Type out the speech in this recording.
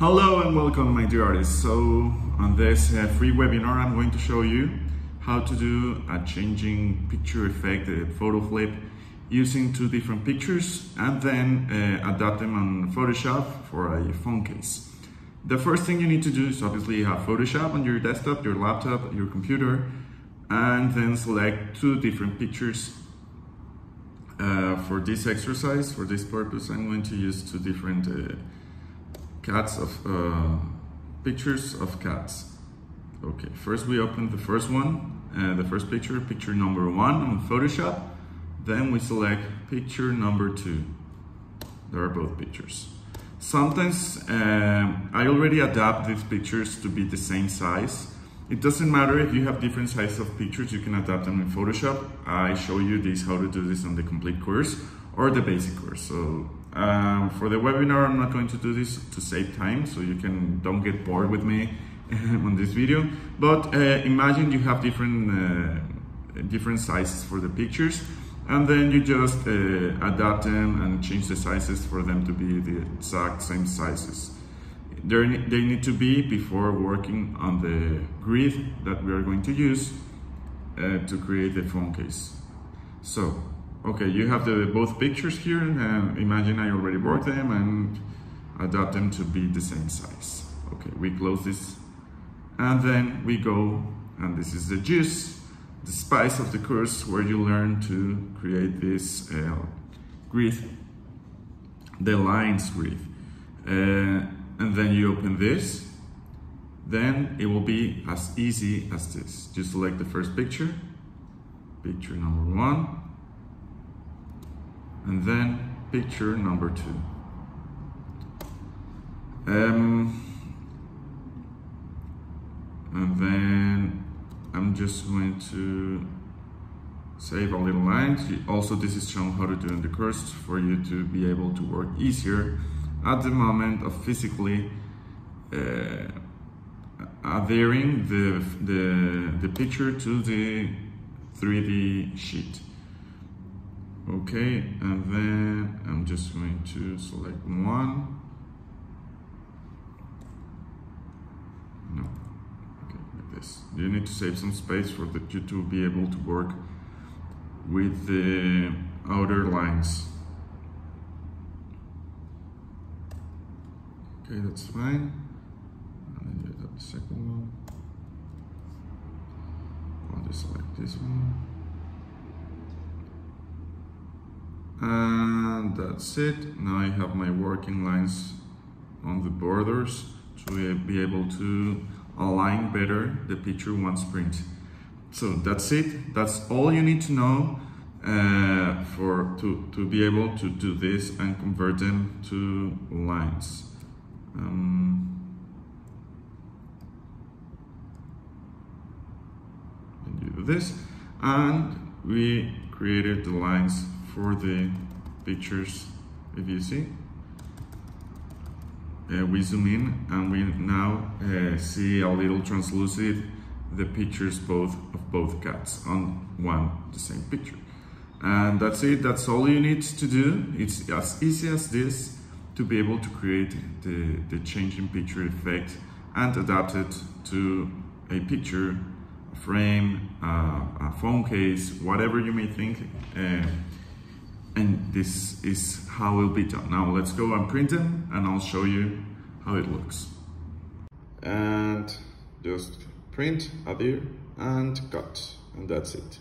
Hello and welcome, my dear artists. So on this free webinar I'm going to show you how to do a changing picture effect, a photo flip, using two different pictures and then adapt them on Photoshop for a phone case. The first thing you need to do is obviously have Photoshop on your desktop, your laptop, your computer, and then select two different pictures. For this exercise, for this purpose, I'm going to use two different cats of pictures of cats. Okay, first we open the first one, the first picture, picture number one on Photoshop. Then we select picture number two. There are both pictures. Sometimes I already adapt these pictures to be the same size. It doesn't matter if you have different sizes of pictures, you can adapt them in Photoshop. I show you this, how to do this on the complete course or the basic course. So for the webinar, I'm not going to do this to save time, so you don't get bored with me on this video. But imagine you have different sizes for the pictures, and then you just adapt them and change the sizes for them to be the exact same sizes. They need to be before working on the grid that we are going to use to create the phone case. So, okay, you have both pictures here, and imagine I already worked them and adapt them to be the same size. Okay, we close this, and then we go, and this is the juice, the spice of the course, where you learn to create this grid, the lines grid. And then you open this, then it will be as easy as this. Just select the first picture, picture number one, and then picture number two. And then I'm just going to save a little line. Also, this is shown how to do in the course for you to be able to work easier at the moment of physically adhering the picture to the 3D sheet. Okay, and then I'm just going to select one. No, okay, like this. You need to save some space for you to be able to work with the outer lines. Okay, that's fine. And then you have the second one. I'll just select this one. And that's it. Now I have my working lines on the borders to be able to align better the picture once printed. So that's it. That's all you need to know to be able to do this and convert them to lines. And do this, and we created the lines for the pictures. If you see, we zoom in, and we now see a little translucent the pictures of both cats on the same picture. And that's it. That's all you need to do. It's as easy as this, to be able to create the changing picture effect and adapt it to a picture, a frame, a phone case, whatever you may think. And this is how it will be done. Now let's go and print them, and I'll show you how it looks. And just print, adhere, and cut, and that's it.